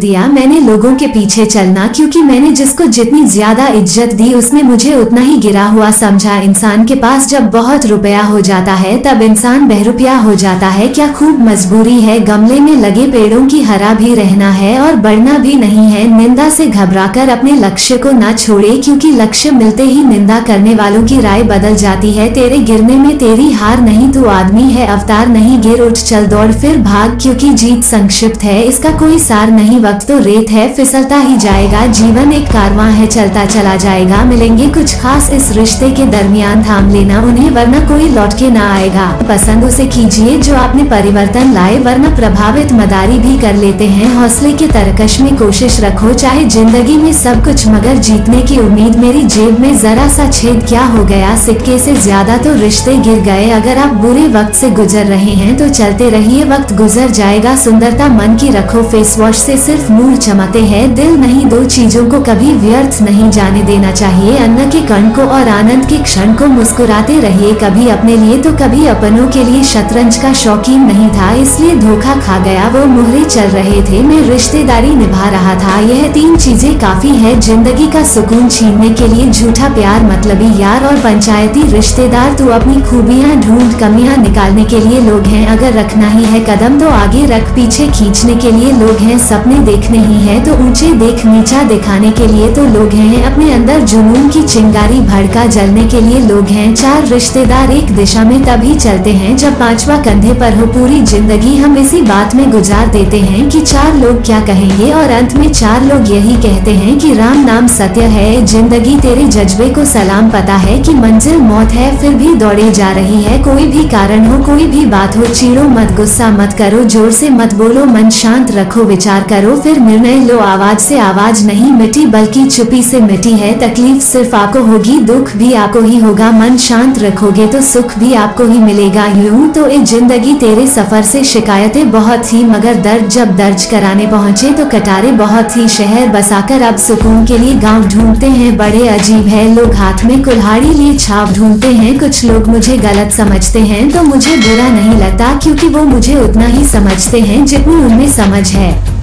दिया मैंने लोगों के पीछे चलना, क्योंकि मैंने जिसको जितनी ज्यादा इज्जत दी उसने मुझे उतना ही गिरा हुआ समझा। इंसान के पास जब बहुत रुपया हो जाता है तब इंसान बहरूपिया हो जाता है। क्या खूब मजबूरी है, गमले में लगे पेड़ों की हरा भी रहना है और बढ़ना भी नहीं है। निंदा से घबराकर अपने लक्ष्य को न छोड़े, क्योंकि लक्ष्य मिलते ही निंदा करने वालों की राय बदल जाती है। तेरे गिरने में तेरी हार नहीं, तू आदमी है अवतार नहीं। गिर उठ, चल, दौड़, फिर भाग, क्योंकि जीत संक्षिप्त है, इसका कोई सार नहीं। वक्त तो रेत है, फिसलता ही जाएगा। जीवन एक कारवां है, चलता चला जाएगा। मिलेंगे कुछ खास इस रिश्ते के दरमियान, थाम लेना उन्हें वरना कोई लौट के ना आएगा। पसंद उसे कीजिए जो आपने परिवर्तन लाए, वरना प्रभावित मदारी भी कर लेते हैं। हौसले के तरकश में कोशिश रखो, चाहे जिंदगी में सब कुछ मगर जीतने की उम्मीद। मेरी जेब में जरा सा छेद क्या हो गया, सिक्के से ज्यादा तो रिश्ते गिर गए। अगर आप बुरे वक्त से गुजर रहे हैं तो चलते रहिए, वक्त गुजर जाएगा। सुंदरता मन की रखो, फेस वॉश से सिर्फ नूर चमकते हैं, दिल नहीं। दो चीजों को कभी व्यर्थ नहीं जाने देना चाहिए, अन्न के कण को और आनंद के क्षण को। मुस्कुराते रहिए, कभी अपने लिए तो कभी अपनों के लिए। शतरंज का शौकीन नहीं था इसलिए धोखा खा गया, वो मोहरे चल रहे थे, मैं रिश्तेदारी निभा रहा था। यह 3 चीजें काफी है जिंदगी का सुकून छीनने के लिए। झूठा प्यार, मतलबी यार और पंचायती रिश्तेदार। तू अपनी खूबियाँ ढूंढ, कमियाँ निकालने के लिए लोग हैं। अगर रखना ही है कदम तो आगे रख, पीछे खींचने के लिए लोग हैं। सपने देखने ही है तो ऊंचे देख, नीचा दिखाने के लिए तो लोग हैं। अपने अंदर जुनून की चिंगारी भड़का, जलने के लिए लोग हैं। 4 रिश्तेदार एक दिशा में तभी चलते हैं जब 5वां कंधे पर हो। पूरी जिंदगी हम इसी बात में गुजार देते हैं कि 4 लोग क्या कहेंगे, और अंत में 4 लोग यही कहते हैं कि राम नाम सत्य है। जिंदगी तेरे जज्बे को सलाम, पता है कि मंजिल मौत है फिर भी दौड़े जा रही है। कोई भी कारण हो, कोई भी बात हो, चिड़ो मत, गुस्सा मत करो, जोर से मत बोलो, मन शांत रखो, विचार करो, फिर निर्णय लो। आवाज से आवाज नहीं मिटी बल्कि चुप्पी से मिटी है। तकलीफ सिर्फ आपको होगी, दुख भी आपको ही होगा। मन शांत रखोगे तो सुख भी आपको ही मिलेगा। यूं तो ये जिंदगी तेरे सफर से शिकायतें बहुत थी, मगर दर्द जब दर्ज कराने पहुँचे तो कटारे बहुत थी। शहर बसाकर अब सुकून के लिए गाँव ढूंढते हैं, बड़े अजीब है। लोग हाथ में कुल्हाड़ी लिए छाप ढूंढते हैं। कुछ लोग मुझे गलत समझते हैं तो मुझे बुरा नहीं लगता, क्योंकि वो मुझे उतना ही समझते हैं जितनी उनमें समझ है।